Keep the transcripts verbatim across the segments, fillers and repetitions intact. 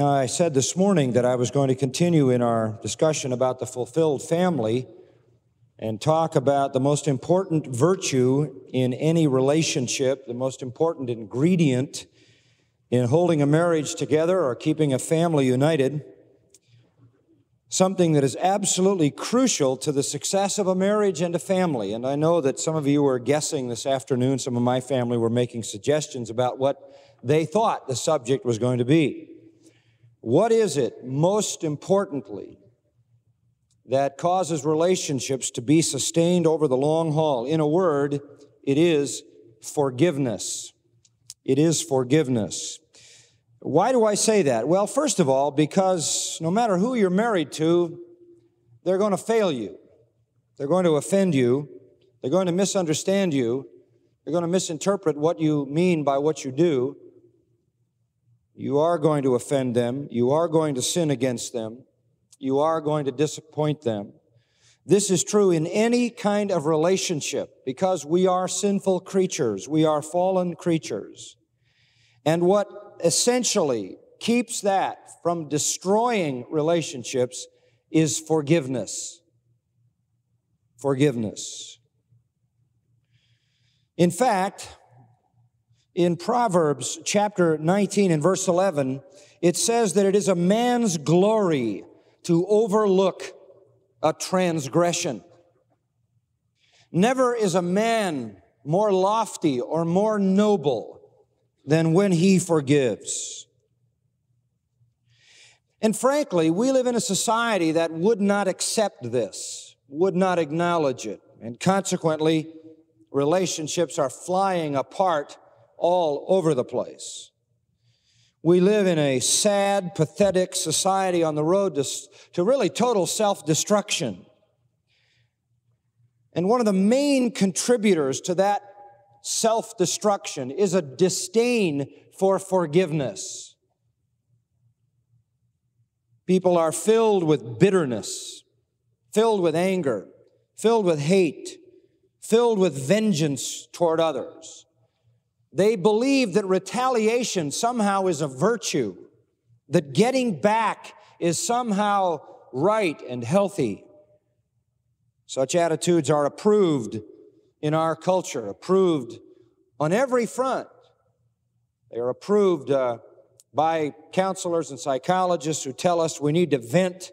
Now, I said this morning that I was going to continue in our discussion about the fulfilled family and talk about the most important virtue in any relationship, the most important ingredient in holding a marriage together or keeping a family united, something that is absolutely crucial to the success of a marriage and a family. And I know that some of you were guessing this afternoon. Some of my family were making suggestions about what they thought the subject was going to be. What is it, most importantly, that causes relationships to be sustained over the long haul? In a word, it is forgiveness. It is forgiveness. Why do I say that? Well, first of all, because no matter who you're married to, they're going to fail you. They're going to offend you. They're going to misunderstand you. They're going to misinterpret what you mean by what you do. You are going to offend them. You are going to sin against them. You are going to disappoint them. This is true in any kind of relationship because we are sinful creatures. We are fallen creatures. And what essentially keeps that from destroying relationships is forgiveness. Forgiveness. In fact, in Proverbs chapter nineteen and verse eleven, it says that it is a man's glory to overlook a transgression. Never is a man more lofty or more noble than when he forgives. And frankly, we live in a society that would not accept this, would not acknowledge it, and consequently, relationships are flying apart all over the place. We live in a sad, pathetic society on the road to, to really total self-destruction. And one of the main contributors to that self-destruction is a disdain for forgiveness. People are filled with bitterness, filled with anger, filled with hate, filled with vengeance toward others. They believe that retaliation somehow is a virtue, that getting back is somehow right and healthy. Such attitudes are approved in our culture, approved on every front. They are approved uh, by counselors and psychologists who tell us we need to vent,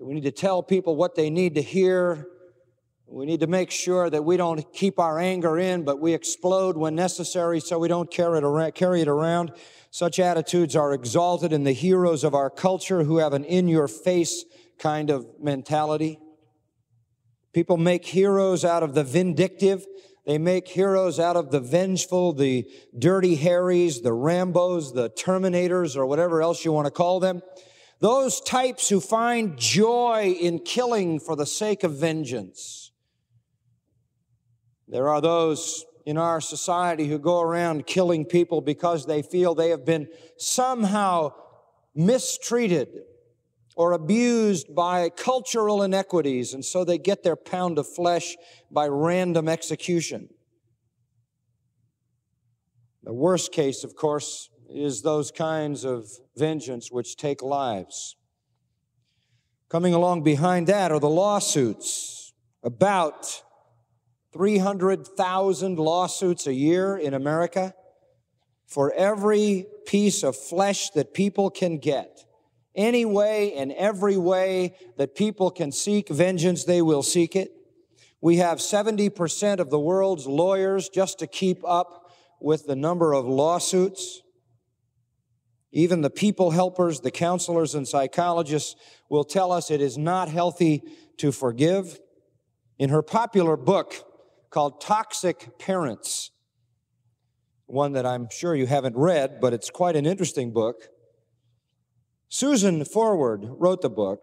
we need to tell people what they need to hear. We need to make sure that we don't keep our anger in, but we explode when necessary so we don't carry it around, carry it around. Such attitudes are exalted in the heroes of our culture who have an in-your-face kind of mentality. People make heroes out of the vindictive. They make heroes out of the vengeful, the Dirty Harrys, the Rambos, the Terminators, or whatever else you want to call them. Those types who find joy in killing for the sake of vengeance. There are those in our society who go around killing people because they feel they have been somehow mistreated or abused by cultural inequities, and so they get their pound of flesh by random execution. The worst case, of course, is those kinds of vengeance which take lives. Coming along behind that are the lawsuits. About three hundred thousand lawsuits a year in America for every piece of flesh that people can get. Any way and every way that people can seek vengeance, they will seek it. We have seventy percent of the world's lawyers just to keep up with the number of lawsuits. Even the people helpers, the counselors and psychologists will tell us it is not healthy to forgive. In her popular book called Toxic Parents, one that I'm sure you haven't read, but it's quite an interesting book. Susan Forward wrote the book,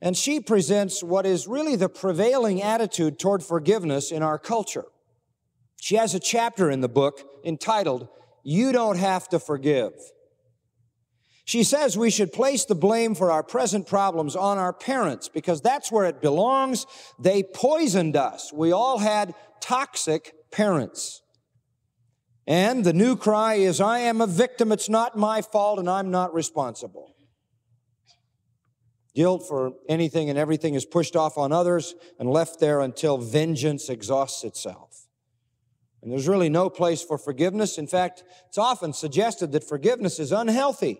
and she presents what is really the prevailing attitude toward forgiveness in our culture. She has a chapter in the book entitled, "You Don't Have to Forgive." She says we should place the blame for our present problems on our parents because that's where it belongs. They poisoned us. We all had toxic parents. And the new cry is, I am a victim, it's not my fault, and I'm not responsible. Guilt for anything and everything is pushed off on others and left there until vengeance exhausts itself. And there's really no place for forgiveness. In fact, it's often suggested that forgiveness is unhealthy.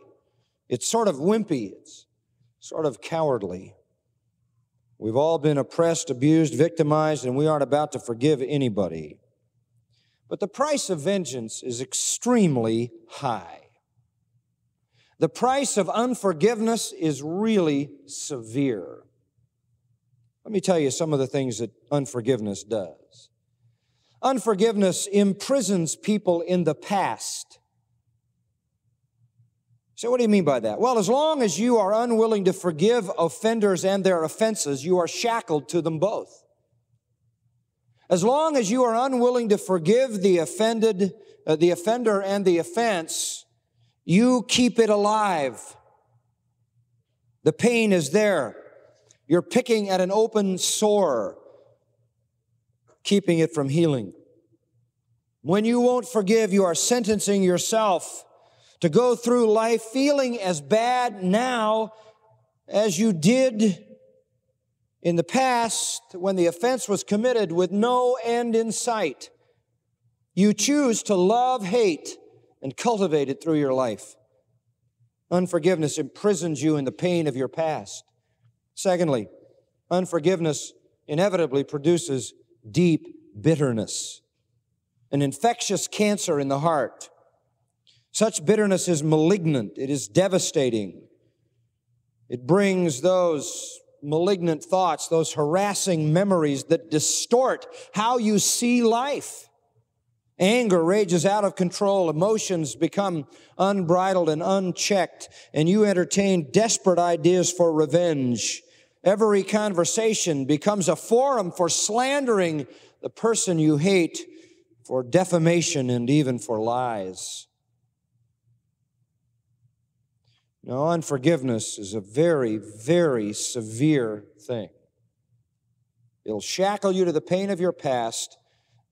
It's sort of wimpy. It's sort of cowardly. We've all been oppressed, abused, victimized, and we aren't about to forgive anybody. But the price of vengeance is extremely high. The price of unforgiveness is really severe. Let me tell you some of the things that unforgiveness does. Unforgiveness imprisons people in the past. So what do you mean by that? Well, as long as you are unwilling to forgive offenders and their offenses, you are shackled to them both. As long as you are unwilling to forgive the offended, uh, the offender and the offense, you keep it alive. The pain is there. You're picking at an open sore, keeping it from healing. When you won't forgive, you are sentencing yourself to go through life feeling as bad now as you did in the past when the offense was committed, with no end in sight. You choose to love hate and cultivate it through your life. Unforgiveness imprisons you in the pain of your past. Secondly, unforgiveness inevitably produces deep bitterness, an infectious cancer in the heart. Such bitterness is malignant. It is devastating. It brings those malignant thoughts, those harassing memories that distort how you see life. Anger rages out of control. Emotions become unbridled and unchecked, and you entertain desperate ideas for revenge. Every conversation becomes a forum for slandering the person you hate, for defamation, and even for lies. Now, unforgiveness is a very, very severe thing. It'll shackle you to the pain of your past.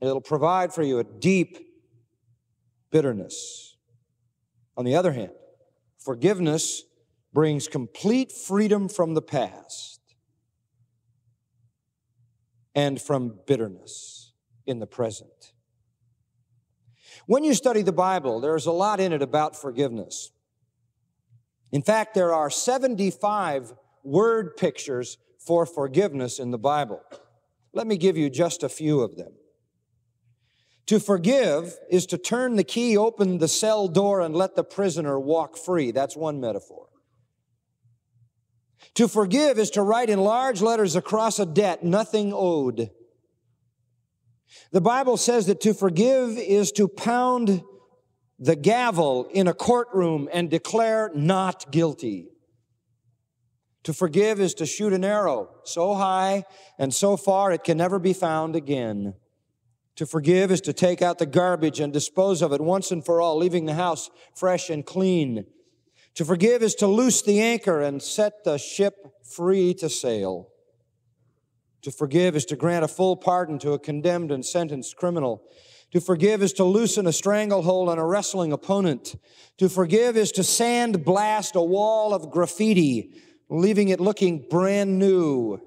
It'll provide for you a deep bitterness. On the other hand, forgiveness brings complete freedom from the past and from bitterness in the present. When you study the Bible, there's a lot in it about forgiveness. In fact, there are seventy-five word pictures for forgiveness in the Bible. Let me give you just a few of them. To forgive is to turn the key, open the cell door, and let the prisoner walk free. That's one metaphor. To forgive is to write in large letters across a debt, nothing owed. The Bible says that to forgive is to pound the gavel in a courtroom and declare not guilty. To forgive is to shoot an arrow so high and so far it can never be found again. To forgive is to take out the garbage and dispose of it once and for all, leaving the house fresh and clean. To forgive is to loose the anchor and set the ship free to sail. To forgive is to grant a full pardon to a condemned and sentenced criminal. To forgive is to loosen a stranglehold on a wrestling opponent. To forgive is to sandblast a wall of graffiti, leaving it looking brand new.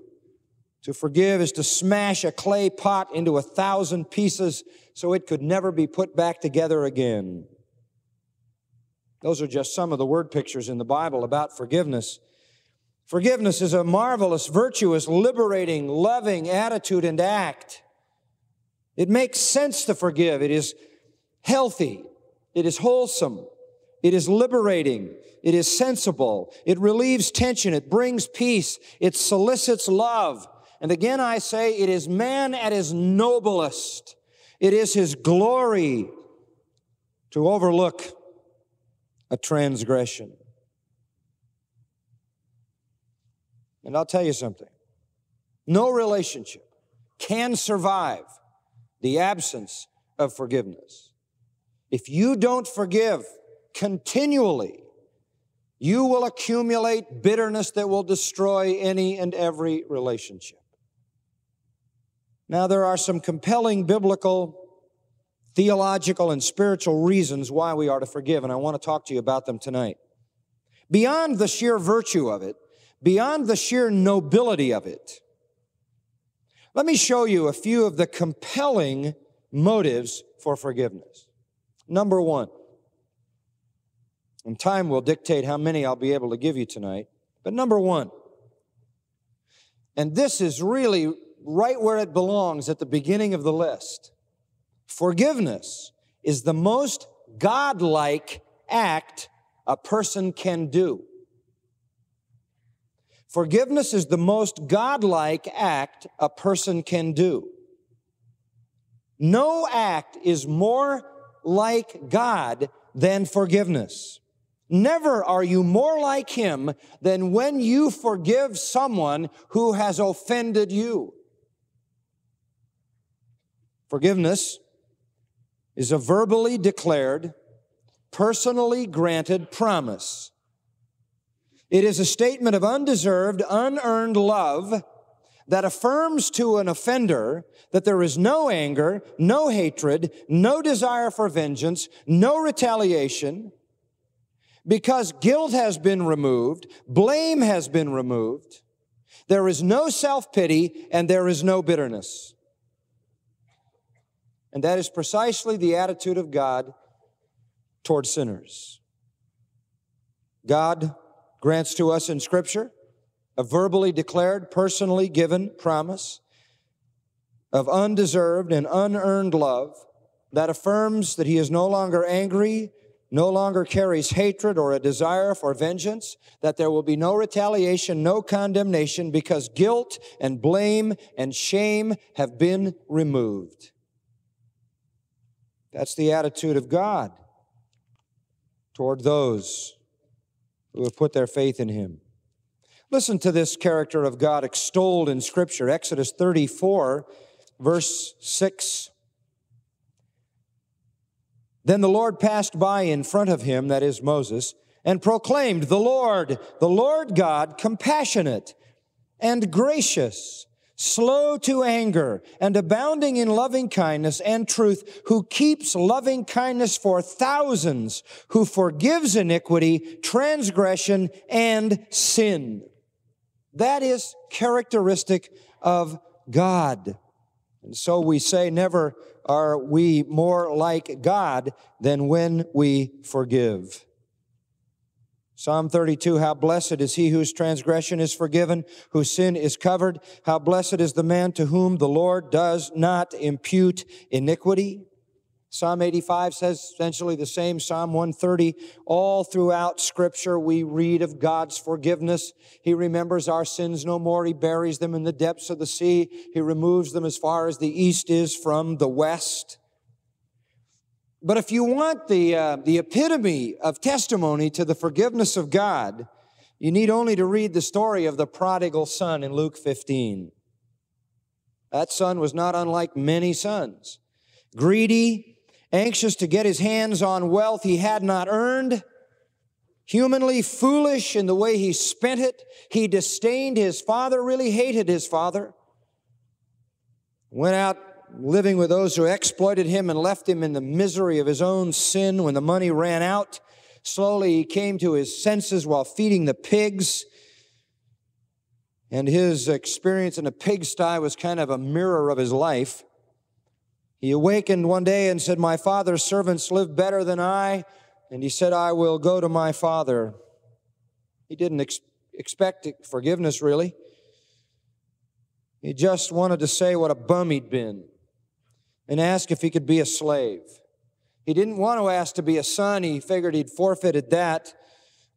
To forgive is to smash a clay pot into a thousand pieces so it could never be put back together again. Those are just some of the word pictures in the Bible about forgiveness. Forgiveness is a marvelous, virtuous, liberating, loving attitude and act. It makes sense to forgive. It is healthy. It is wholesome. It is liberating. It is sensible. It relieves tension. It brings peace. It solicits love. And again, I say, it is man at his noblest. It is his glory to overlook a transgression. And I'll tell you something. No relationship can survive the absence of forgiveness. If you don't forgive continually, you will accumulate bitterness that will destroy any and every relationship. Now, there are some compelling biblical theological and spiritual reasons why we are to forgive, and I want to talk to you about them tonight. Beyond the sheer virtue of it, beyond the sheer nobility of it, let me show you a few of the compelling motives for forgiveness. Number one, and time will dictate how many I'll be able to give you tonight, but number one, and this is really right where it belongs at the beginning of the list, forgiveness is the most godlike act a person can do. Forgiveness is the most godlike act a person can do. No act is more like God than forgiveness. Never are you more like Him than when you forgive someone who has offended you. Forgiveness is a verbally declared, personally granted promise. It is a statement of undeserved, unearned love that affirms to an offender that there is no anger, no hatred, no desire for vengeance, no retaliation, because guilt has been removed, blame has been removed, there is no self-pity, and there is no bitterness. And that is precisely the attitude of God toward sinners. God grants to us in Scripture a verbally declared, personally given promise of undeserved and unearned love that affirms that He is no longer angry, no longer carries hatred or a desire for vengeance, that there will be no retaliation, no condemnation, because guilt and blame and shame have been removed. That's the attitude of God toward those who have put their faith in Him. Listen to this character of God extolled in Scripture, Exodus thirty-four, verse six. Then the Lord passed by in front of him, that is Moses, and proclaimed, the Lord, the Lord God, compassionate and gracious, slow to anger, and abounding in loving kindness and truth, who keeps loving kindness for thousands, who forgives iniquity, transgression, and sin. That is characteristic of God. And so we say, never are we more like God than when we forgive. Psalm thirty-two, how blessed is he whose transgression is forgiven, whose sin is covered. How blessed is the man to whom the Lord does not impute iniquity. Psalm eighty-five says essentially the same. Psalm one thirty, all throughout Scripture we read of God's forgiveness. He remembers our sins no more. He buries them in the depths of the sea. He removes them as far as the east is from the west. But if you want the, uh, the epitome of testimony to the forgiveness of God, you need only to read the story of the prodigal son in Luke fifteen. That son was not unlike many sons. Greedy, anxious to get his hands on wealth he had not earned, humanly foolish in the way he spent it. He disdained his father, really hated his father, went out living with those who exploited him and left him in the misery of his own sin when the money ran out. Slowly he came to his senses while feeding the pigs, and his experience in a pigsty was kind of a mirror of his life. He awakened one day and said, my father's servants live better than I, and he said, I will go to my father. He didn't ex- expect forgiveness, really. He just wanted to say what a bum he'd been, and ask if he could be a slave. He didn't want to ask to be a son. He figured he'd forfeited that.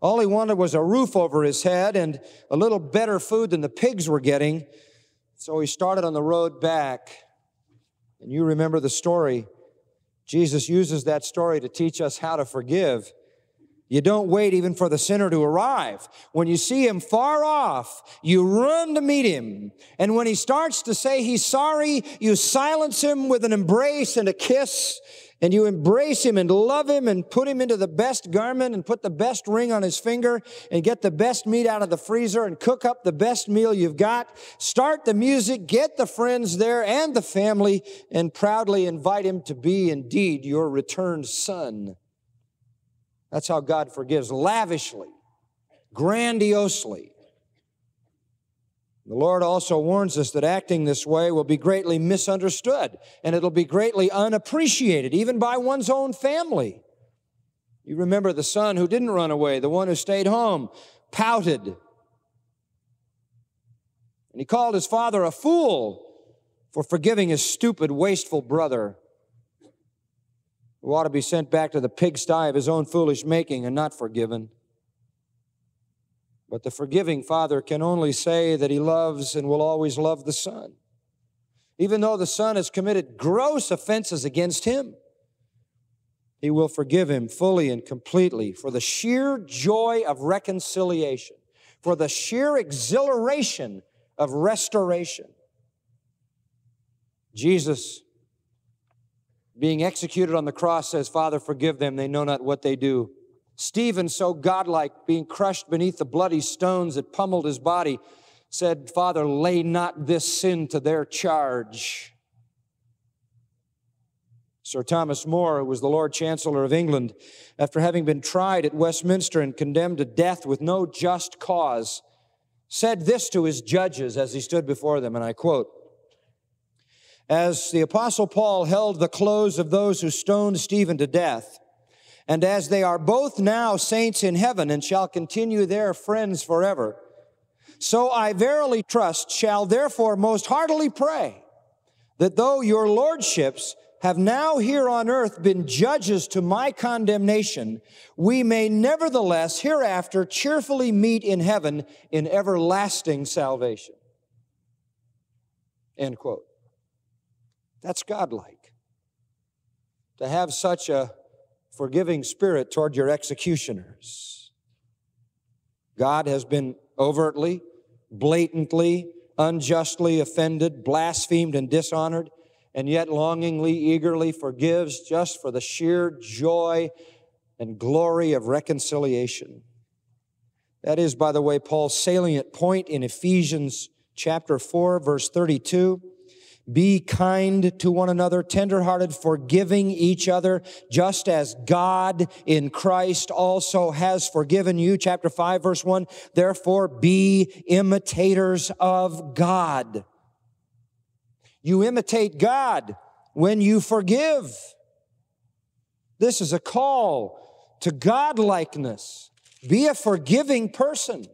All he wanted was a roof over his head and a little better food than the pigs were getting. So he started on the road back. And you remember the story. Jesus uses that story to teach us how to forgive. You don't wait even for the sinner to arrive. When you see him far off, you run to meet him. And when he starts to say he's sorry, you silence him with an embrace and a kiss and you embrace him and love him and put him into the best garment and put the best ring on his finger and get the best meat out of the freezer and cook up the best meal you've got, start the music, get the friends there and the family, and proudly invite him to be indeed your returned son. That's how God forgives, lavishly, grandiosely. The Lord also warns us that acting this way will be greatly misunderstood, and it'll be greatly unappreciated, even by one's own family. You remember the son who didn't run away, the one who stayed home, pouted. And he called his father a fool for forgiving his stupid, wasteful brother, who ought to be sent back to the pigsty of his own foolish making and not forgiven. But the forgiving father can only say that he loves and will always love the son, even though the son has committed gross offenses against him. He will forgive him fully and completely for the sheer joy of reconciliation, for the sheer exhilaration of restoration. Jesus, being executed on the cross, says, "Father, forgive them. They know not what they do." Stephen, so godlike, being crushed beneath the bloody stones that pummeled his body, said, "Father, lay not this sin to their charge." Sir Thomas More, who was the Lord Chancellor of England, after having been tried at Westminster and condemned to death with no just cause, said this to his judges as he stood before them, and I quote, "As the Apostle Paul held the clothes of those who stoned Stephen to death, and as they are both now saints in heaven and shall continue their friends forever, so I verily trust shall therefore most heartily pray that though your lordships have now here on earth been judges to my condemnation, we may nevertheless hereafter cheerfully meet in heaven in everlasting salvation." End quote. That's godlike, to have such a forgiving spirit toward your executioners. God has been overtly, blatantly, unjustly offended, blasphemed, and dishonored, and yet longingly, eagerly forgives just for the sheer joy and glory of reconciliation. That is, by the way, Paul's salient point in Ephesians chapter four, verse thirty-two. "Be kind to one another, tenderhearted, forgiving each other, just as God in Christ also has forgiven you." Chapter five, verse one, "Therefore be imitators of God." You imitate God when you forgive. This is a call to godlikeness. Be a forgiving person.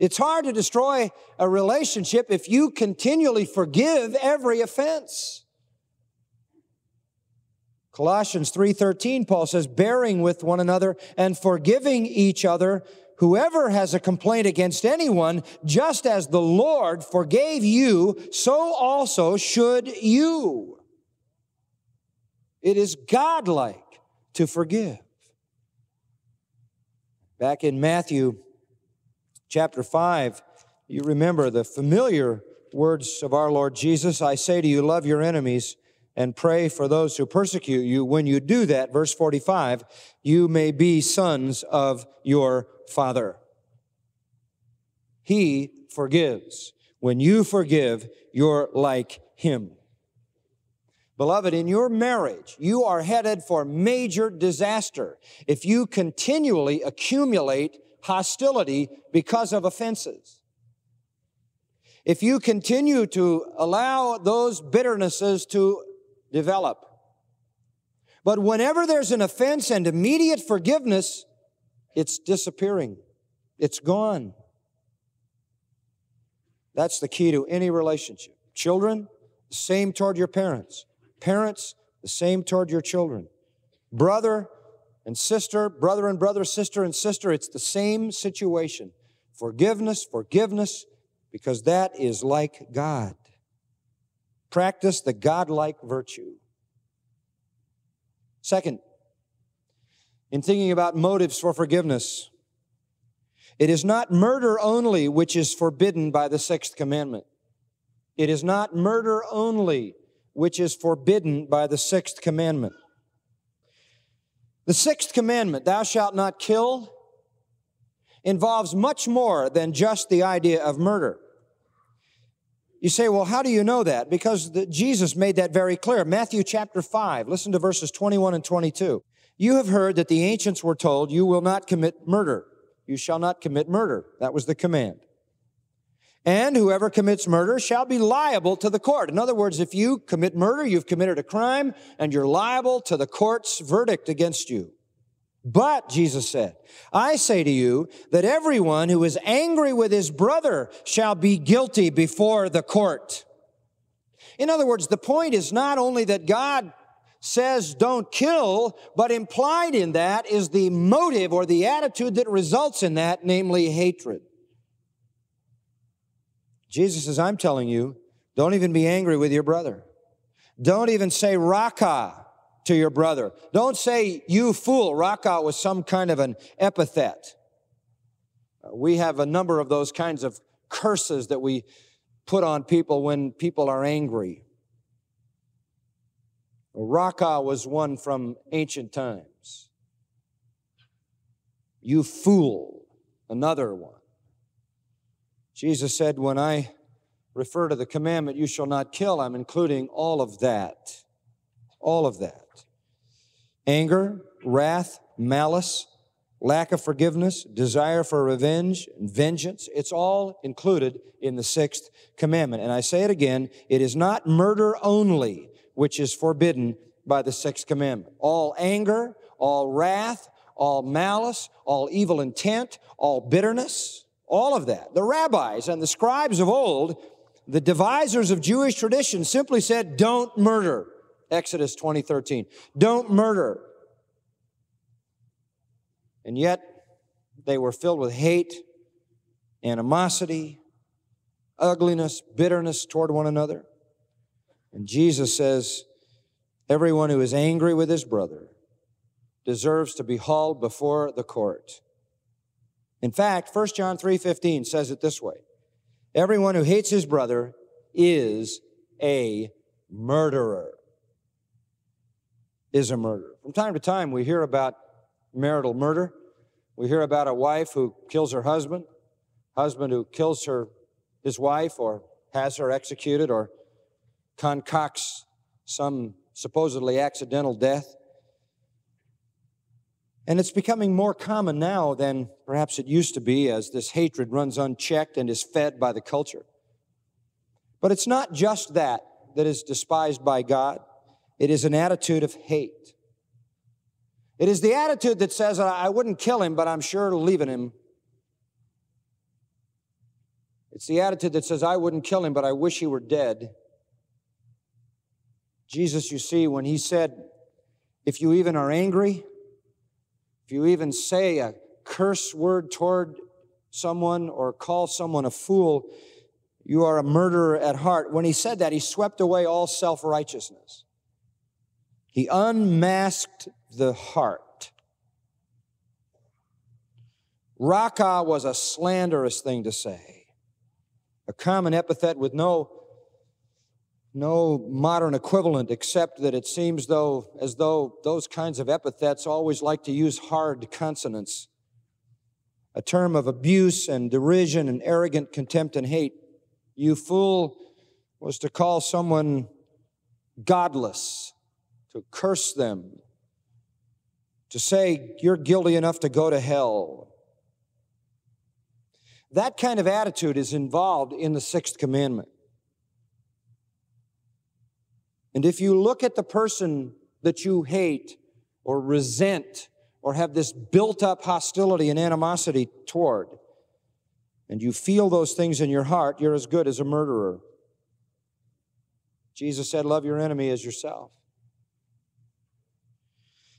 It's hard to destroy a relationship if you continually forgive every offense. Colossians three thirteen, Paul says, "Bearing with one another and forgiving each other, whoever has a complaint against anyone, just as the Lord forgave you, so also should you." It is godlike to forgive. Back in Matthew chapter five, you remember the familiar words of our Lord Jesus, "I say to you, love your enemies and pray for those who persecute you. When you do that," verse forty-five, "you may be sons of your Father." He forgives. When you forgive, you're like him. Beloved, in your marriage, you are headed for major disaster if you continually accumulate hostility because of offenses. If you continue to allow those bitternesses to develop. But whenever there's an offense and immediate forgiveness, it's disappearing. It's gone. That's the key to any relationship. Children, the same toward your parents. Parents, the same toward your children. Brother, and sister, brother and brother, sister and sister, it's the same situation. Forgiveness, forgiveness, because that is like God. Practice the godlike virtue. Second, in thinking about motives for forgiveness, it is not murder only which is forbidden by the sixth commandment. It is not murder only which is forbidden by the sixth commandment. The sixth commandment, thou shalt not kill, involves much more than just the idea of murder. You say, well, how do you know that? Because the, Jesus made that very clear. Matthew chapter five, listen to verses twenty-one and twenty-two. You have heard that the ancients were told, you will not commit murder. You shall not commit murder. That was the command. And whoever commits murder shall be liable to the court. In other words, if you commit murder, you've committed a crime, and you're liable to the court's verdict against you. But, Jesus said, I say to you that everyone who is angry with his brother shall be guilty before the court. In other words, the point is not only that God says don't kill, but implied in that is the motive or the attitude that results in that, namely hatred. Jesus says, I'm telling you, don't even be angry with your brother. Don't even say raka to your brother. Don't say, you fool. Raka was some kind of an epithet. We have a number of those kinds of curses that we put on people when people are angry. Raka was one from ancient times. You fool, another one. Jesus said, when I refer to the commandment, you shall not kill, I'm including all of that. All of that. Anger, wrath, malice, lack of forgiveness, desire for revenge, and vengeance, it's all included in the sixth commandment. And I say it again, it is not murder only, which is forbidden by the sixth commandment. All anger, all wrath, all malice, all evil intent, all bitterness, all of that. The rabbis and the scribes of old, the devisers of Jewish tradition, simply said, don't murder. Exodus twenty thirteen. Don't murder. And yet, they were filled with hate, animosity, ugliness, bitterness toward one another. And Jesus says, everyone who is angry with his brother deserves to be hauled before the court. In fact, First John three fifteen says it this way, everyone who hates his brother is a murderer, is a murderer. From time to time, we hear about marital murder. We hear about a wife who kills her husband, husband who kills her, his wife, or has her executed, or concocts some supposedly accidental death. And it's becoming more common now than perhaps it used to be as this hatred runs unchecked and is fed by the culture. But it's not just that that is despised by God. It is an attitude of hate. It is the attitude that says, I wouldn't kill him, but I'm sure leaving him. It's the attitude that says, I wouldn't kill him, but I wish he were dead. Jesus, you see, when he said, if you even are angry, if you even say a curse word toward someone or call someone a fool, you are a murderer at heart. When he said that, he swept away all self-righteousness. He unmasked the heart. Raka was a slanderous thing to say, a common epithet with no No modern equivalent, except that it seems though as though those kinds of epithets always like to use hard consonants, a term of abuse and derision and arrogant contempt and hate. You fool was to call someone godless, to curse them, to say you're guilty enough to go to hell. That kind of attitude is involved in the sixth commandment. And if you look at the person that you hate or resent or have this built-up hostility and animosity toward, and you feel those things in your heart, you're as good as a murderer. Jesus said, love your enemy as yourself.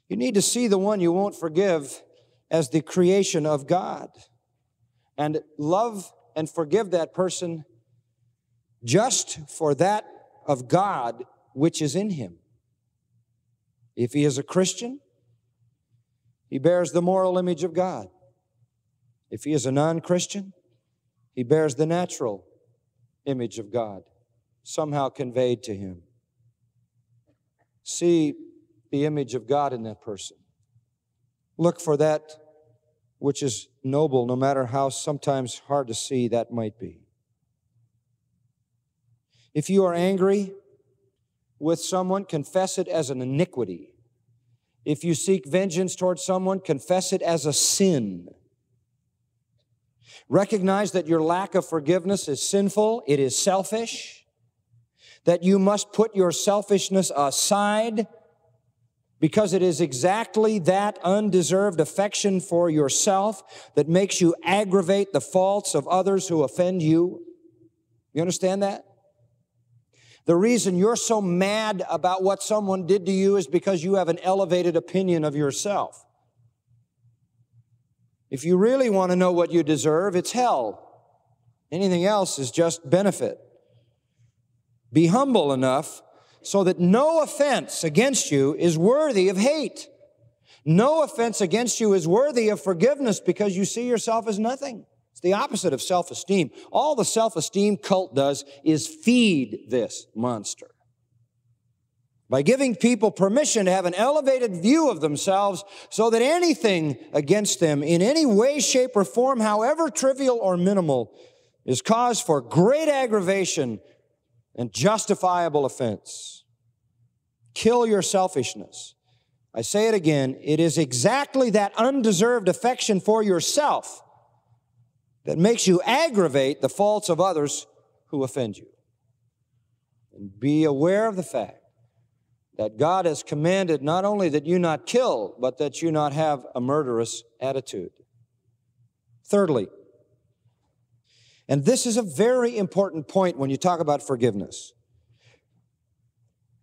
You need to see the one you won't forgive as the creation of God and love and forgive that person just for that of God which is in him. If he is a Christian, he bears the moral image of God. If he is a non-Christian, he bears the natural image of God, somehow conveyed to him. See the image of God in that person. Look for that which is noble, no matter how sometimes hard to see that might be. If you are angry with someone, confess it as an iniquity. If you seek vengeance towards someone, confess it as a sin. Recognize that your lack of forgiveness is sinful, it is selfish, that you must put your selfishness aside because it is exactly that undeserved affection for yourself that makes you aggravate the faults of others who offend you. You understand that? The reason you're so mad about what someone did to you is because you have an elevated opinion of yourself. If you really want to know what you deserve, it's hell. Anything else is just benefit. Be humble enough so that no offense against you is worthy of hate. No offense against you is worthy of forgiveness because you see yourself as nothing. The opposite of self-esteem. All the self-esteem cult does is feed this monster. By giving people permission to have an elevated view of themselves so that anything against them in any way, shape, or form, however trivial or minimal, is cause for great aggravation and justifiable offense. Kill your selfishness. I say it again, it is exactly that undeserved affection for yourself that makes you aggravate the faults of others who offend you. And be aware of the fact that God has commanded not only that you not kill, but that you not have a murderous attitude. Thirdly, and this is a very important point when you talk about forgiveness,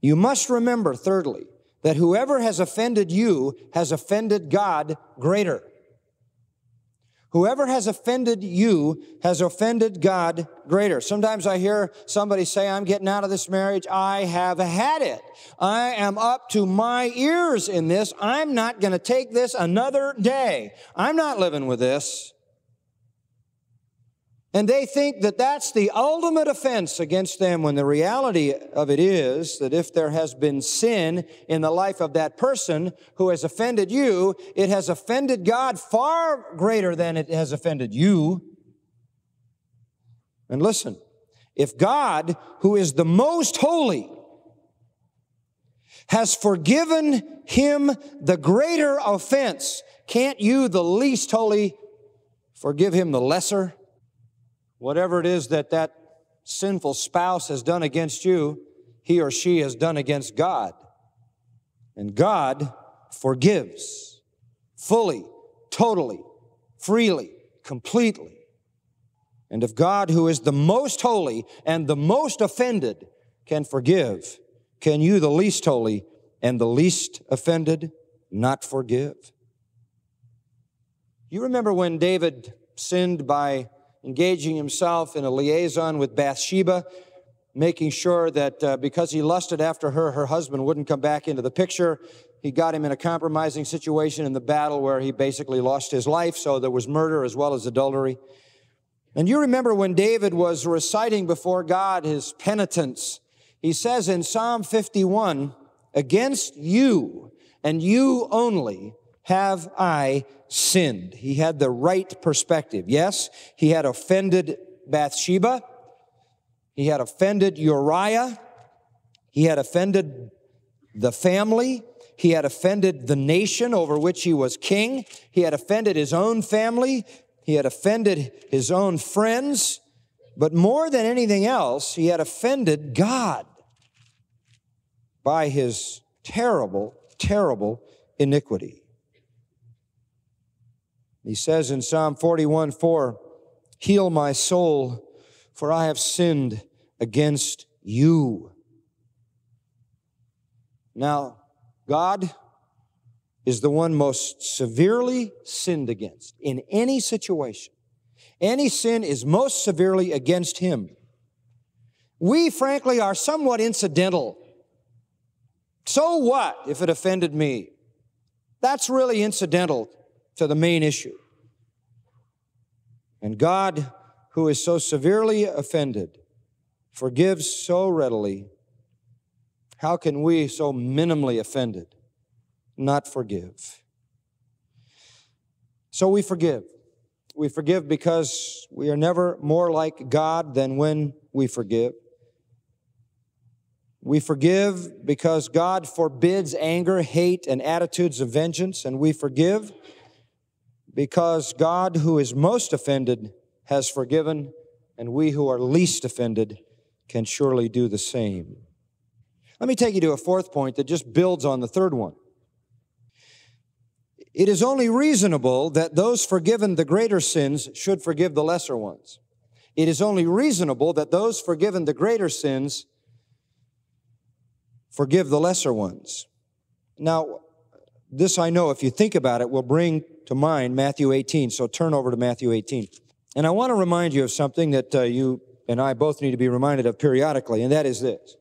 you must remember, thirdly, that whoever has offended you has offended God greater. Whoever has offended you has offended God greater. Sometimes I hear somebody say, I'm getting out of this marriage. I have had it. I am up to my ears in this. I'm not going to take this another day. I'm not living with this. And they think that that's the ultimate offense against them when the reality of it is that if there has been sin in the life of that person who has offended you, it has offended God far greater than it has offended you. And listen, if God, who is the most holy, has forgiven him the greater offense, can't you, the least holy, forgive him the lesser? Whatever it is that that sinful spouse has done against you, he or she has done against God. And God forgives fully, totally, freely, completely. And if God, who is the most holy and the most offended, can forgive, can you, the least holy and the least offended, not forgive? You remember when David sinned by engaging himself in a liaison with Bathsheba, making sure that uh, because he lusted after her, her husband wouldn't come back into the picture. He got him in a compromising situation in the battle where he basically lost his life, so there was murder as well as adultery. And you remember when David was reciting before God his penitence, he says in Psalm fifty-one, "Against you and you only have I sinned." He had the right perspective. Yes, he had offended Bathsheba. He had offended Uriah. He had offended the family. He had offended the nation over which he was king. He had offended his own family. He had offended his own friends. But more than anything else, he had offended God by his terrible, terrible iniquity. He says in Psalm forty-one, four, "Heal my soul, for I have sinned against you." Now, God is the one most severely sinned against in any situation. Any sin is most severely against him. We, frankly, are somewhat incidental. So what if it offended me? That's really incidental to the main issue. And God, who is so severely offended, forgives so readily, How can we, so minimally offended, not forgive? So we forgive. We forgive because we are never more like God than when we forgive. We forgive because God forbids anger, hate, and attitudes of vengeance, and we forgive because God, who is most offended, has forgiven, and we who are least offended can surely do the same. Let me take you to a fourth point that just builds on the third one. It is only reasonable that those forgiven the greater sins should forgive the lesser ones. It is only reasonable that those forgiven the greater sins forgive the lesser ones. Now, this I know, if you think about it, will bring to mind Matthew eighteen. So turn over to Matthew eighteen. And I want to remind you of something that uh, you and I both need to be reminded of periodically, and that is this,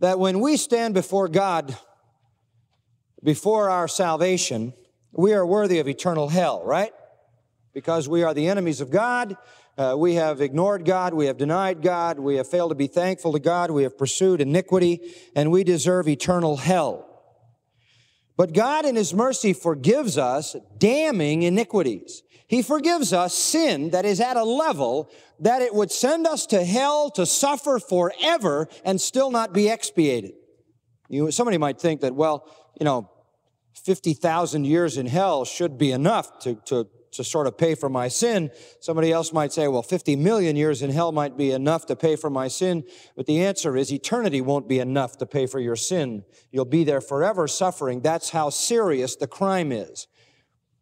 that when we stand before God, before our salvation, we are worthy of eternal hell, right? Because we are the enemies of God. Uh, we have ignored God, we have denied God, we have failed to be thankful to God, we have pursued iniquity, and we deserve eternal hell. But God in His mercy forgives us damning iniquities. He forgives us sin that is at a level that it would send us to hell to suffer forever and still not be expiated. You, somebody might think that, well, you know, fifty thousand years in hell should be enough to, to to sort of pay for my sin. Somebody else might say, well, fifty million years in hell might be enough to pay for my sin. But the answer is eternity won't be enough to pay for your sin. You'll be there forever suffering. That's how serious the crime is.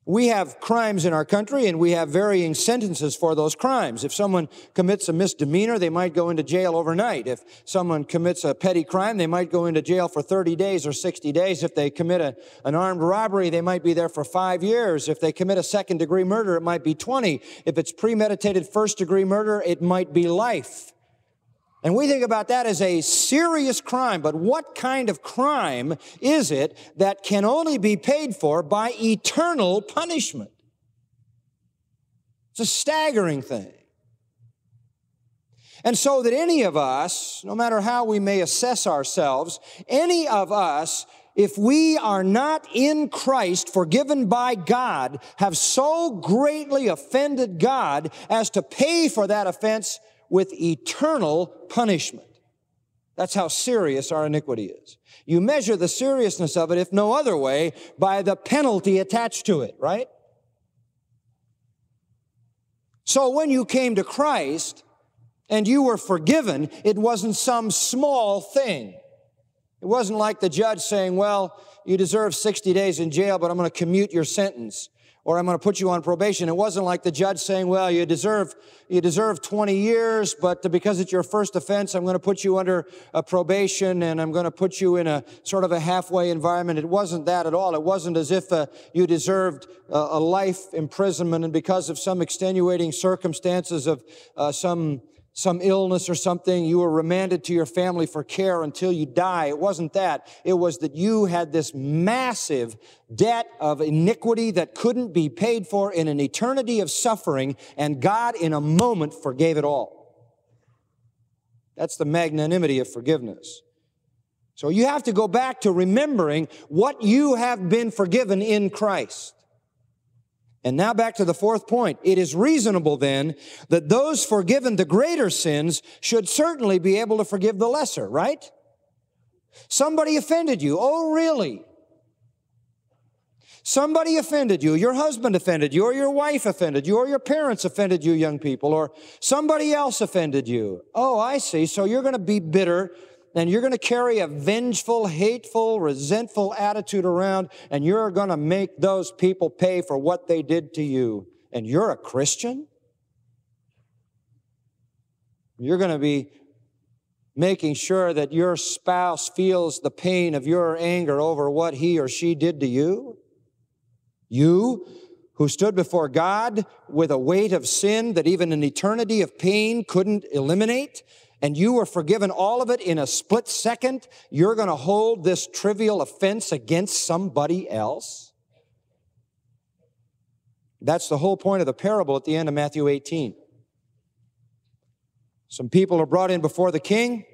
We have crimes in our country, and we have varying sentences for those crimes. If someone commits a misdemeanor, they might go into jail overnight. If someone commits a petty crime, they might go into jail for thirty days or sixty days. If they commit a, an armed robbery, they might be there for five years. If they commit a second-degree murder, it might be twenty. If it's premeditated first-degree murder, it might be life. And we think about that as a serious crime, but what kind of crime is it that can only be paid for by eternal punishment? It's a staggering thing. And so that any of us, no matter how we may assess ourselves, any of us, if we are not in Christ, forgiven by God, have so greatly offended God as to pay for that offense with eternal punishment. That's how serious our iniquity is. You measure the seriousness of it, if no other way, by the penalty attached to it, right? So when you came to Christ and you were forgiven, it wasn't some small thing. It wasn't like the judge saying, well, you deserve sixty days in jail, but I'm going to commute your sentence, or I'm going to put you on probation. It wasn't like the judge saying, well, you deserve you deserve twenty years, but because it's your first offense, I'm going to put you under a probation, and I'm going to put you in a sort of a halfway environment. It wasn't that at all. It wasn't as if uh, you deserved uh, a life imprisonment, and because of some extenuating circumstances of uh, some, some illness or something, you were remanded to your family for care until you die. It wasn't that. It was that you had this massive debt of iniquity that couldn't be paid for in an eternity of suffering, and God in a moment forgave it all. That's the magnanimity of forgiveness. So you have to go back to remembering what you have been forgiven in Christ. And now back to the fourth point. It is reasonable then that those forgiven the greater sins should certainly be able to forgive the lesser, right? Somebody offended you. Oh, really? Somebody offended you. Your husband offended you, or your wife offended you, or your parents offended you, young people, or somebody else offended you. Oh, I see. So you're going to be bitter, and you're going to carry a vengeful, hateful, resentful attitude around, and you're going to make those people pay for what they did to you. And you're a Christian? You're going to be making sure that your spouse feels the pain of your anger over what he or she did to you? You, who stood before God with a weight of sin that even an eternity of pain couldn't eliminate, and you were forgiven all of it in a split second, you're going to hold this trivial offense against somebody else? That's the whole point of the parable at the end of Matthew eighteen. Some people are brought in before the king,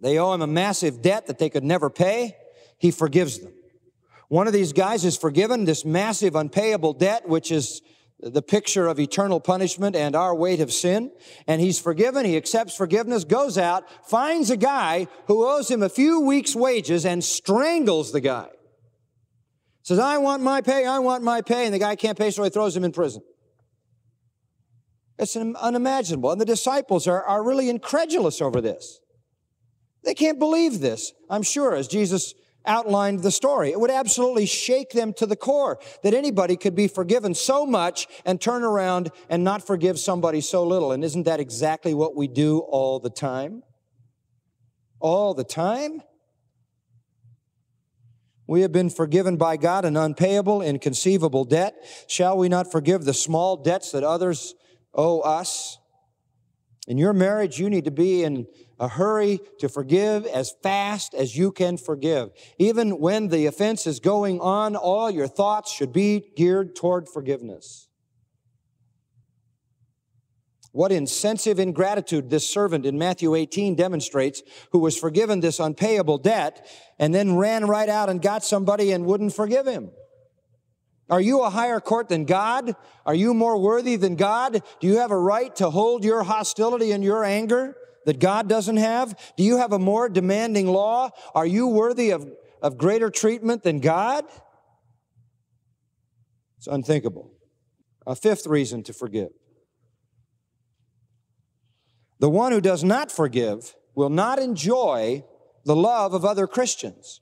They owe him a massive debt that they could never pay. He forgives them. One of these guys is forgiven this massive unpayable debt, which is the picture of eternal punishment and our weight of sin. And he's forgiven. He accepts forgiveness, goes out, finds a guy who owes him a few weeks' wages and strangles the guy. Says, I want my pay, I want my pay. And the guy can't pay, so he throws him in prison. It's unimaginable. And the disciples are, are really incredulous over this. They can't believe this, I'm sure, as Jesus outlined the story. It would absolutely shake them to the core that anybody could be forgiven so much and turn around and not forgive somebody so little. And isn't that exactly what we do all the time? All the time? We have been forgiven by God an unpayable, inconceivable debt. Shall we not forgive the small debts that others owe us? In your marriage, you need to be in a hurry to forgive as fast as you can forgive. Even when the offense is going on, all your thoughts should be geared toward forgiveness. What insensitive ingratitude this servant in Matthew eighteen demonstrates, who was forgiven this unpayable debt and then ran right out and got somebody and wouldn't forgive him. Are you a higher court than God? Are you more worthy than God? Do you have a right to hold your hostility and your anger that God doesn't have? Do you have a more demanding law? Are you worthy of, of greater treatment than God? It's unthinkable. A fifth reason to forgive. The one who does not forgive will not enjoy the love of other Christians.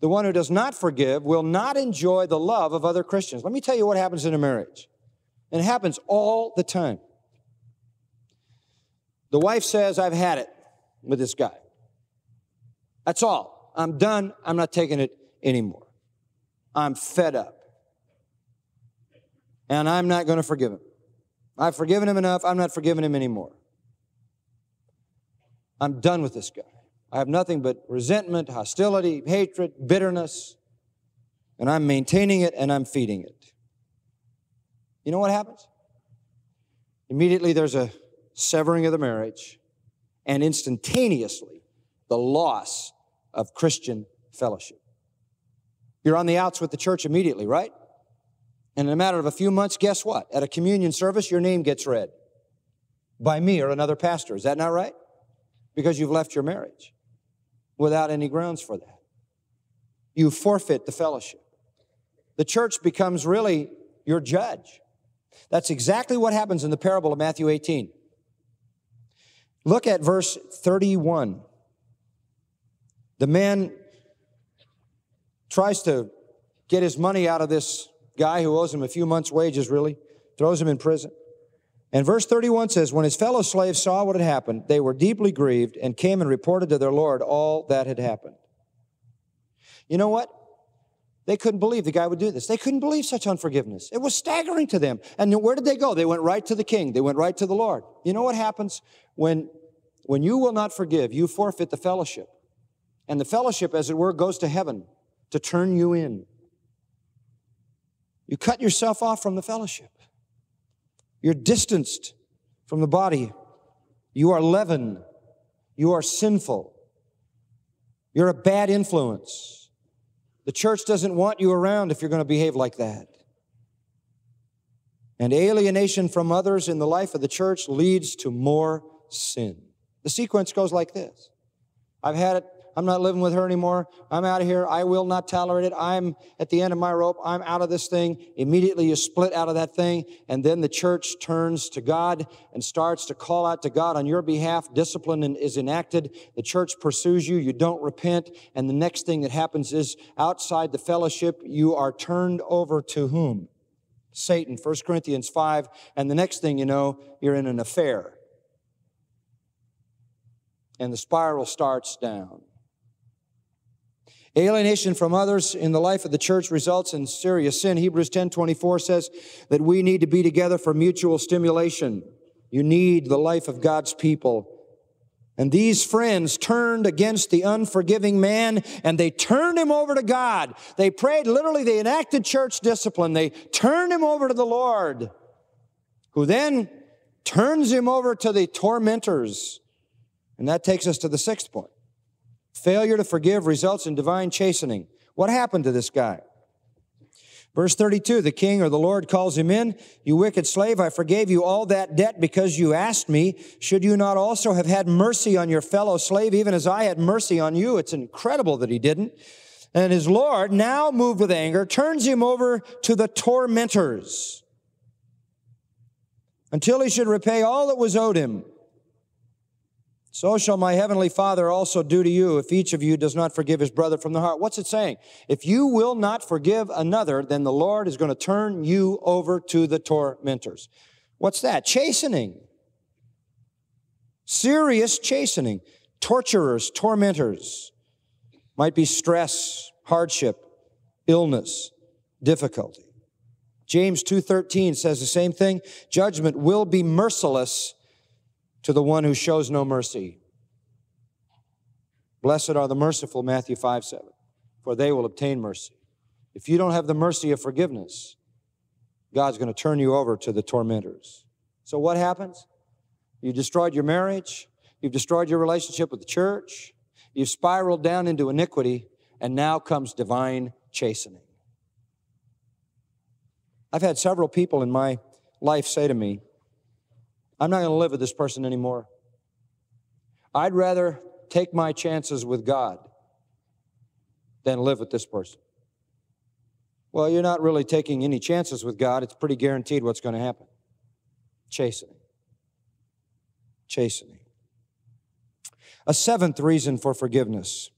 The one who does not forgive will not enjoy the love of other Christians. Let me tell you what happens in a marriage. And it happens all the time. The wife says, I've had it with this guy. That's all. I'm done. I'm not taking it anymore. I'm fed up. And I'm not going to forgive him. I've forgiven him enough. I'm not forgiving him anymore. I'm done with this guy. I have nothing but resentment, hostility, hatred, bitterness, and I'm maintaining it and I'm feeding it. You know what happens? Immediately there's a severing of the marriage and instantaneously the loss of Christian fellowship. You're on the outs with the church immediately, right? And in a matter of a few months, guess what? At a communion service, your name gets read by me or another pastor. Is that not right? Because you've left your marriage without any grounds for that. You forfeit the fellowship. The church becomes really your judge. That's exactly what happens in the parable of Matthew eighteen. Look at verse thirty-one. The man tries to get his money out of this guy who owes him a few months' wages, really, throws him in prison. And verse thirty-one says, when his fellow slaves saw what had happened, they were deeply grieved and came and reported to their Lord all that had happened. You know what? They couldn't believe the guy would do this. They couldn't believe such unforgiveness. It was staggering to them. And where did they go? They went right to the king. They went right to the Lord. You know what happens when, when you will not forgive, you forfeit the fellowship. And the fellowship, as it were, goes to heaven to turn you in. You cut yourself off from the fellowship. You're distanced from the body. You are leaven. You are sinful. You're a bad influence. The church doesn't want you around if you're going to behave like that. And alienation from others in the life of the church leads to more sin. The sequence goes like this. I've had it. I'm not living with her anymore. I'm out of here. I will not tolerate it. I'm at the end of my rope. I'm out of this thing. Immediately you split out of that thing, and then the church turns to God and starts to call out to God on your behalf. Discipline is enacted. The church pursues you. You don't repent, and the next thing that happens is outside the fellowship, you are turned over to whom? Satan, First Corinthians five, and the next thing you know, you're in an affair. And the spiral starts down. Alienation from others in the life of the church results in serious sin. Hebrews ten twenty-four says that we need to be together for mutual stimulation. You need the life of God's people. And these friends turned against the unforgiving man, and they turned him over to God. They prayed, literally, they enacted church discipline. They turned him over to the Lord, who then turns him over to the tormentors. And that takes us to the sixth point. Failure to forgive results in divine chastening. What happened to this guy? Verse thirty-two, the king or the Lord calls him in. You wicked slave, I forgave you all that debt because you asked me. Should you not also have had mercy on your fellow slave, even as I had mercy on you? It's incredible that he didn't. And his Lord, now moved with anger, turns him over to the tormentors until he should repay all that was owed him. So shall my heavenly Father also do to you if each of you does not forgive his brother from the heart. What's it saying? If you will not forgive another, then the Lord is going to turn you over to the tormentors. What's that? Chastening. Serious chastening. Torturers, tormentors. Might be stress, hardship, illness, difficulty. James two thirteen says the same thing. Judgment will be merciless to the one who shows no mercy. Blessed are the merciful, Matthew five seven, for they will obtain mercy. If you don't have the mercy of forgiveness, God's going to turn you over to the tormentors. So what happens? You've destroyed your marriage. You've destroyed your relationship with the church. You've spiraled down into iniquity, and now comes divine chastening. I've had several people in my life say to me, I'm not going to live with this person anymore. I'd rather take my chances with God than live with this person. Well, you're not really taking any chances with God. It's pretty guaranteed what's going to happen. Chastening. Chastening. A seventh reason for forgiveness.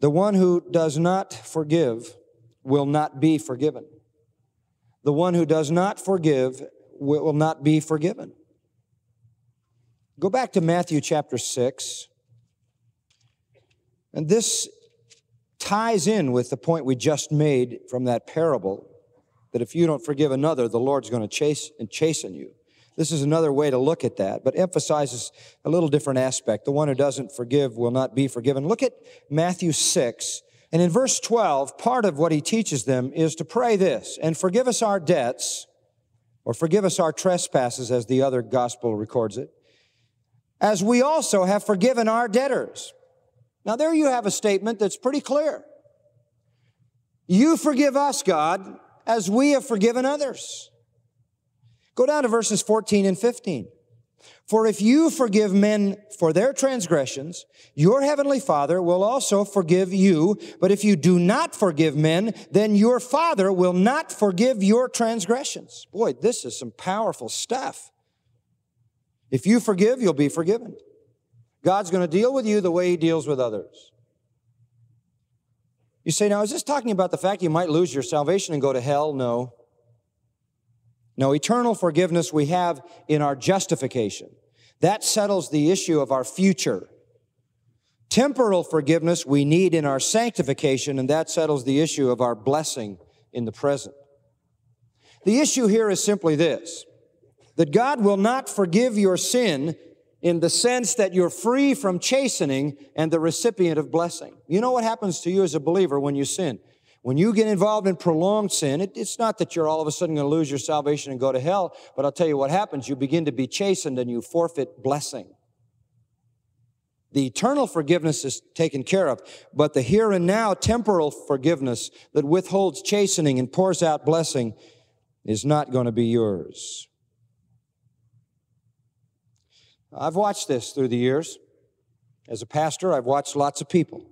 The one who does not forgive will not be forgiven. The one who does not forgive will not be forgiven. Go back to Matthew chapter six. And this ties in with the point we just made from that parable, that if you don't forgive another, the Lord's going to chase and chasten you. This is another way to look at that, but emphasizes a little different aspect. The one who doesn't forgive will not be forgiven. Look at Matthew six. And in verse twelve, part of what he teaches them is to pray this, and forgive us our debts, or forgive us our trespasses, as the other gospel records it, as we also have forgiven our debtors. Now, there you have a statement that's pretty clear. You forgive us, God, as we have forgiven others. Go down to verses fourteen and fifteen. For if you forgive men for their transgressions, your heavenly Father will also forgive you. But if you do not forgive men, then your Father will not forgive your transgressions. Boy, this is some powerful stuff. If you forgive, you'll be forgiven. God's going to deal with you the way He deals with others. You say, now, is this talking about the fact you might lose your salvation and go to hell? No. No, eternal forgiveness we have in our justification. That settles the issue of our future. Temporal forgiveness we need in our sanctification, and that settles the issue of our blessing in the present. The issue here is simply this, that God will not forgive your sin in the sense that you're free from chastening and the recipient of blessing. You know what happens to you as a believer when you sin? When you get involved in prolonged sin, it, it's not that you're all of a sudden going to lose your salvation and go to hell, but I'll tell you what happens. You begin to be chastened and you forfeit blessing. The eternal forgiveness is taken care of, but the here and now temporal forgiveness that withholds chastening and pours out blessing is not going to be yours. I've watched this through the years. As a pastor, I've watched lots of people.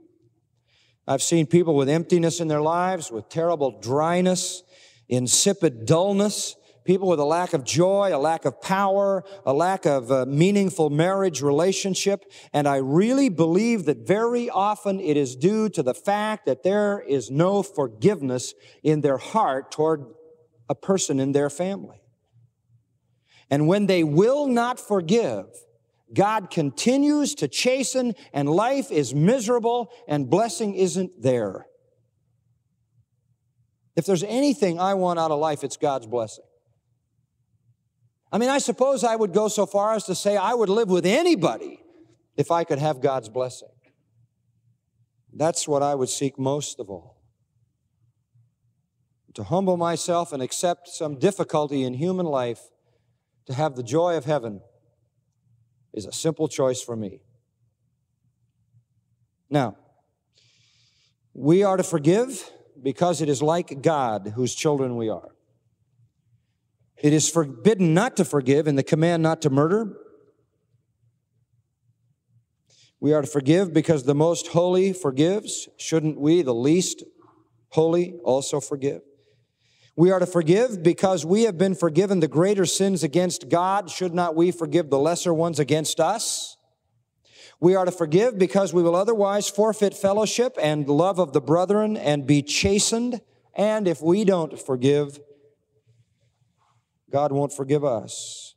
I've seen people with emptiness in their lives, with terrible dryness, insipid dullness, people with a lack of joy, a lack of power, a lack of a meaningful marriage relationship. And I really believe that very often it is due to the fact that there is no forgiveness in their heart toward a person in their family. And when they will not forgive, God continues to chasten, and life is miserable, and blessing isn't there. If there's anything I want out of life, it's God's blessing. I mean, I suppose I would go so far as to say I would live with anybody if I could have God's blessing. That's what I would seek most of all. To humble myself and accept some difficulty in human life, to have the joy of heaven, is a simple choice for me. Now, we are to forgive because it is like God whose children we are. It is forbidden not to forgive in the command not to murder. We are to forgive because the Most Holy forgives. Shouldn't we, the least holy, also forgive? We are to forgive because we have been forgiven the greater sins against God. Should not we forgive the lesser ones against us? We are to forgive because we will otherwise forfeit fellowship and love of the brethren and be chastened. And if we don't forgive, God won't forgive us.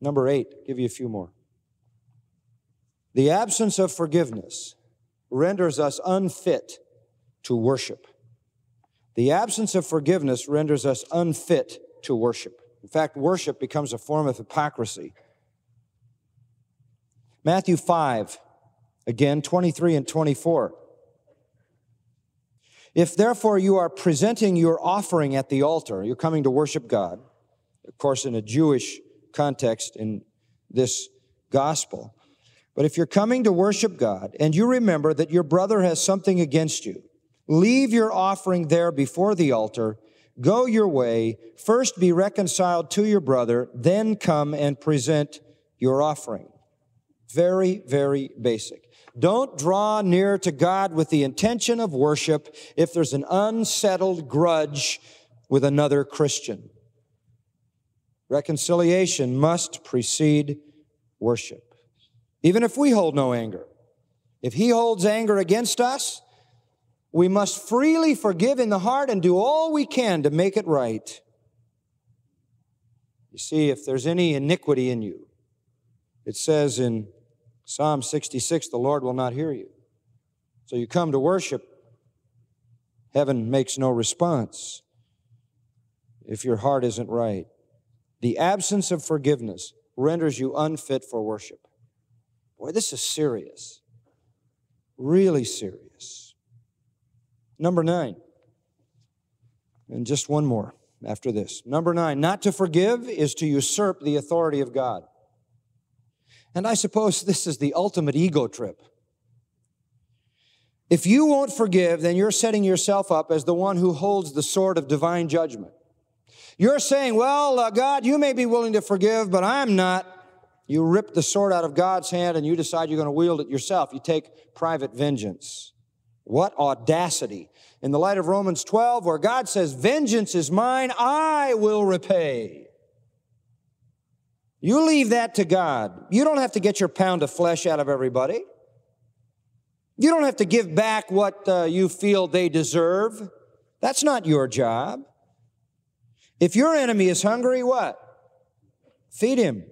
Number eight, give you a few more. The absence of forgiveness renders us unfit to worship. The absence of forgiveness renders us unfit to worship. In fact, worship becomes a form of hypocrisy. Matthew five, again, twenty-three and twenty-four. If therefore you are presenting your offering at the altar, you're coming to worship God, of course, in a Jewish context in this gospel. But if you're coming to worship God and you remember that your brother has something against you, leave your offering there before the altar, go your way, first be reconciled to your brother, then come and present your offering. Very, very basic. Don't draw near to God with the intention of worship if there's an unsettled grudge with another Christian. Reconciliation must precede worship. Even if we hold no anger, if he holds anger against us, we must freely forgive in the heart and do all we can to make it right. You see, if there's any iniquity in you, it says in Psalm sixty-six, the Lord will not hear you. So you come to worship, heaven makes no response if your heart isn't right. The absence of forgiveness renders you unfit for worship. Boy, this is serious, really serious. Number nine, and just one more after this. Number nine, not to forgive is to usurp the authority of God. And I suppose this is the ultimate ego trip. If you won't forgive, then you're setting yourself up as the one who holds the sword of divine judgment. You're saying, well, uh, God, you may be willing to forgive, but I'm not. You rip the sword out of God's hand and you decide you're going to wield it yourself. You take private vengeance. What audacity. In the light of Romans twelve, where God says, vengeance is mine, I will repay. You leave that to God. You don't have to get your pound of flesh out of everybody. You don't have to give back what uh, you feel they deserve. That's not your job. If your enemy is hungry, what? Feed him.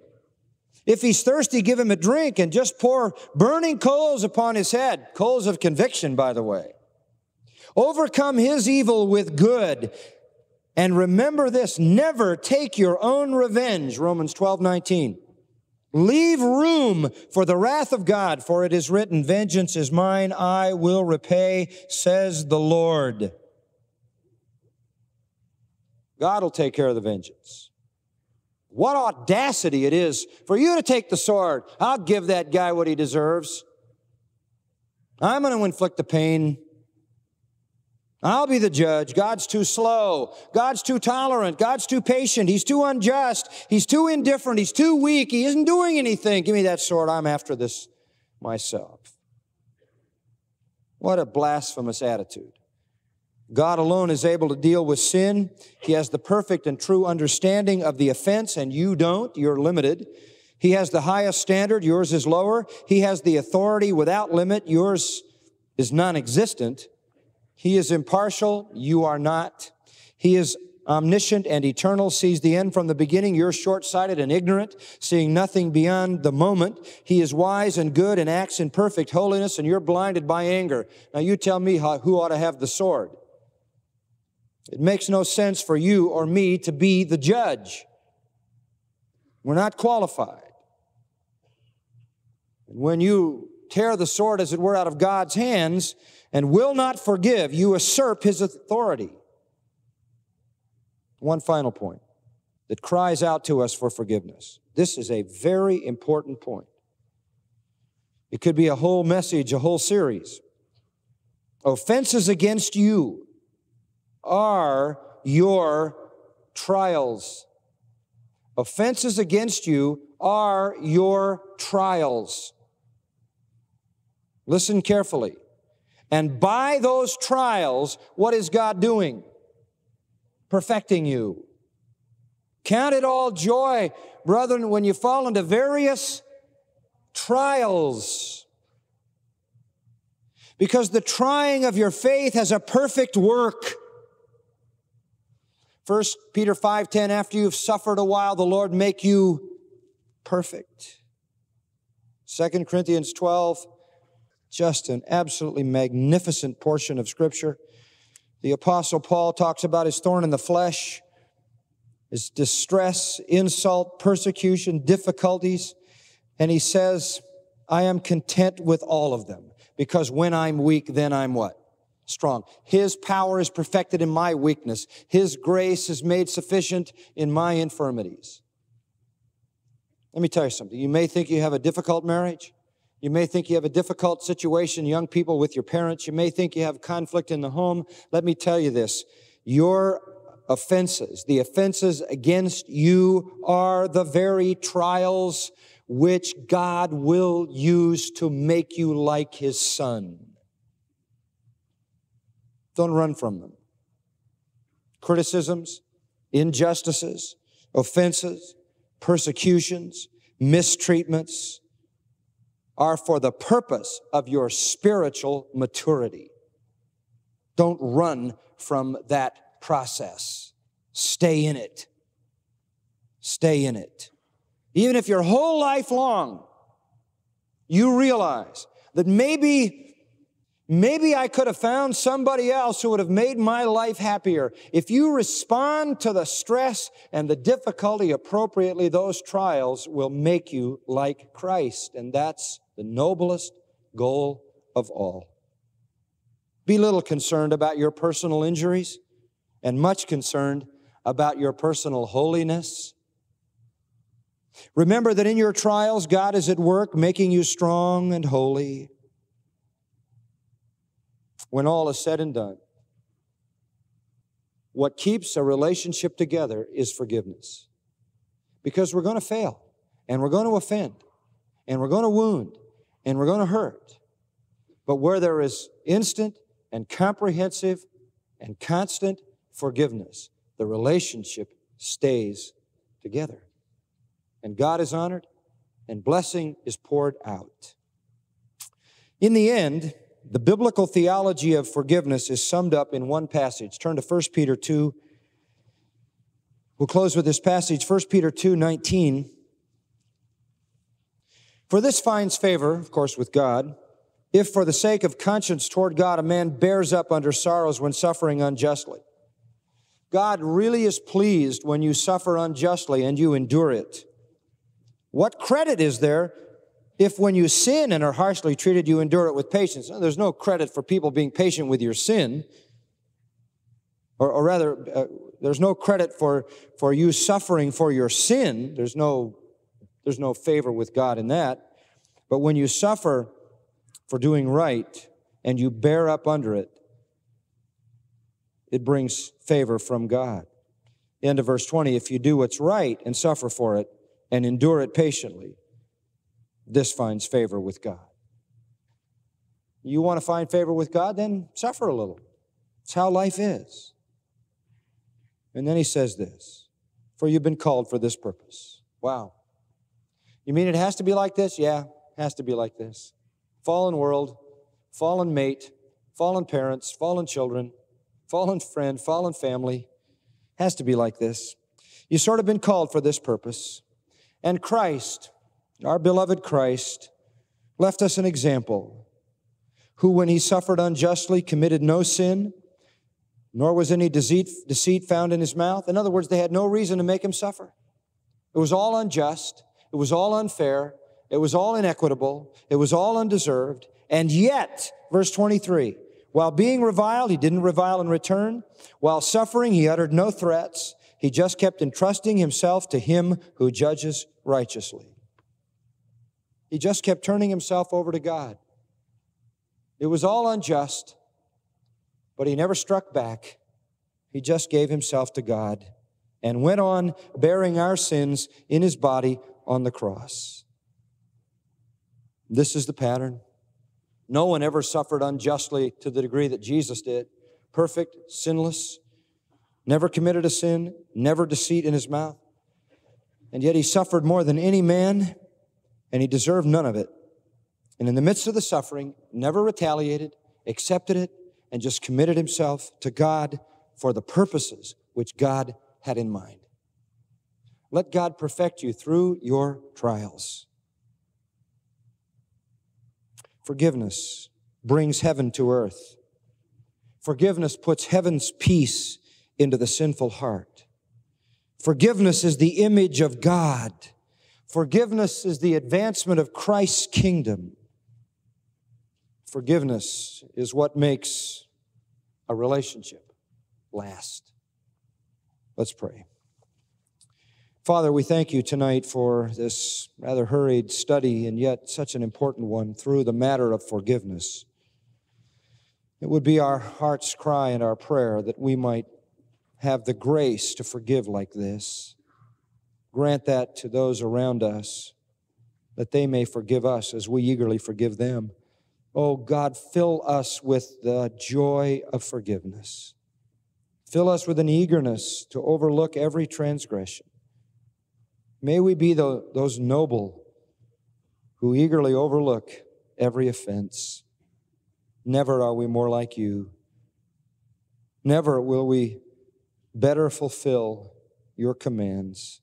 If he's thirsty, give him a drink and just pour burning coals upon his head. Coals of conviction, by the way. Overcome his evil with good. And remember this, never take your own revenge, Romans twelve nineteen. Leave room for the wrath of God, for it is written, vengeance is mine, I will repay, says the Lord. God will take care of the vengeance. What audacity it is for you to take the sword. I'll give that guy what he deserves. I'm going to inflict the pain. I'll be the judge. God's too slow. God's too tolerant. God's too patient. He's too unjust. He's too indifferent. He's too weak. He isn't doing anything. Give me that sword. I'm after this myself. What a blasphemous attitude. God alone is able to deal with sin. He has the perfect and true understanding of the offense, and you don't. You're limited. He has the highest standard. Yours is lower. He has the authority without limit. Yours is non-existent. He is impartial. You are not. He is omniscient and eternal, sees the end from the beginning. You're short-sighted and ignorant, seeing nothing beyond the moment. He is wise and good and acts in perfect holiness, and you're blinded by anger. Now you tell me who ought to have the sword. It makes no sense for you or me to be the judge. We're not qualified. And when you tear the sword, as it were, out of God's hands and will not forgive, you usurp his authority. One final point that cries out to us for forgiveness. This is a very important point. It could be a whole message, a whole series. Offenses against you are your trials. Offenses against you are your trials. Listen carefully. And by those trials, what is God doing? Perfecting you. Count it all joy, brethren, when you fall into various trials. Because the trying of your faith has a perfect work. First Peter five ten, after you've suffered a while, the Lord make you perfect. Second Corinthians twelve, just an absolutely magnificent portion of Scripture. The Apostle Paul talks about his thorn in the flesh, his distress, insult, persecution, difficulties. And he says, I am content with all of them, because when I'm weak, then I'm what? Strong. His power is perfected in my weakness. His grace is made sufficient in my infirmities. Let me tell you something. You may think you have a difficult marriage. You may think you have a difficult situation, young people, with your parents. You may think you have conflict in the home. Let me tell you this. Your offenses, the offenses against you, are the very trials which God will use to make you like His Son. Don't run from them. Criticisms, injustices, offenses, persecutions, mistreatments are for the purpose of your spiritual maturity. Don't run from that process. Stay in it. Stay in it. Even if your whole life long you realize that maybe Maybe I could have found somebody else who would have made my life happier. If you respond to the stress and the difficulty appropriately, those trials will make you like Christ. And that's the noblest goal of all. Be little concerned about your personal injuries and much concerned about your personal holiness. Remember that in your trials, God is at work making you strong and holy. When all is said and done, what keeps a relationship together is forgiveness. Because we're going to fail, and we're going to offend, and we're going to wound, and we're going to hurt. But where there is instant and comprehensive and constant forgiveness, the relationship stays together. And God is honored, and blessing is poured out. In the end, the biblical theology of forgiveness is summed up in one passage. Turn to First Peter two. We'll close with this passage, First Peter two nineteen. For this finds favor, of course, with God, if for the sake of conscience toward God a man bears up under sorrows when suffering unjustly. God really is pleased when you suffer unjustly and you endure it. What credit is there if when you sin and are harshly treated, you endure it with patience? There's no credit for people being patient with your sin. Or, or rather, uh, there's no credit for, for you suffering for your sin. There's no, there's no favor with God in that. But when you suffer for doing right and you bear up under it, it brings favor from God. End of verse twenty, if you do what's right and suffer for it and endure it patiently, this finds favor with God. You want to find favor with God? Then suffer a little. It's how life is. And then he says this, for you've been called for this purpose. Wow. You mean it has to be like this? Yeah, it has to be like this. Fallen world, fallen mate, fallen parents, fallen children, fallen friend, fallen family. It has to be like this. You've sort of been called for this purpose. And Christ, our beloved Christ, left us an example, who when he suffered unjustly committed no sin, nor was any deceit found in his mouth. In other words, they had no reason to make him suffer. It was all unjust. It was all unfair. It was all inequitable. It was all undeserved. And yet, verse twenty-three, while being reviled, he didn't revile in return. While suffering, he uttered no threats. He just kept entrusting himself to him who judges righteously. He just kept turning himself over to God. It was all unjust, but he never struck back. He just gave himself to God and went on bearing our sins in his body on the cross. This is the pattern. No one ever suffered unjustly to the degree that Jesus did. Perfect, sinless, never committed a sin, never deceit in his mouth. And yet he suffered more than any man, and he deserved none of it. And in the midst of the suffering, never retaliated, accepted it, and just committed himself to God for the purposes which God had in mind. Let God perfect you through your trials. Forgiveness brings heaven to earth. Forgiveness puts heaven's peace into the sinful heart. Forgiveness is the image of God. Forgiveness is the advancement of Christ's kingdom. Forgiveness is what makes a relationship last. Let's pray. Father, we thank you tonight for this rather hurried study and yet such an important one through the matter of forgiveness. It would be our heart's cry and our prayer that we might have the grace to forgive like this. Grant that to those around us, that they may forgive us as we eagerly forgive them. Oh God, fill us with the joy of forgiveness. Fill us with an eagerness to overlook every transgression. May we be the, those noble who eagerly overlook every offense. Never are we more like you. Never will we better fulfill your commands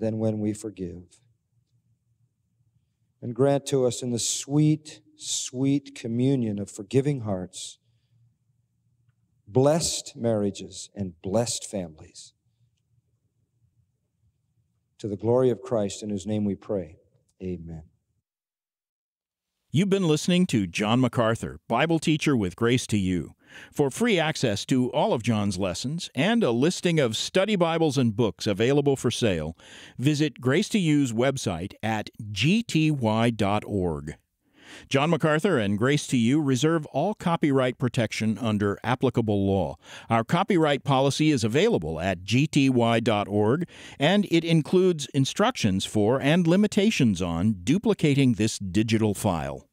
than when we forgive. And grant to us in the sweet, sweet communion of forgiving hearts, blessed marriages and blessed families. To the glory of Christ, in whose name we pray. Amen. You've been listening to John MacArthur, Bible teacher with Grace to You. For free access to all of John's lessons and a listing of study Bibles and books available for sale, visit Grace to You's website at g t y dot org. John MacArthur and Grace to You reserve all copyright protection under applicable law. Our copyright policy is available at g t y dot org, and it includes instructions for and limitations on duplicating this digital file.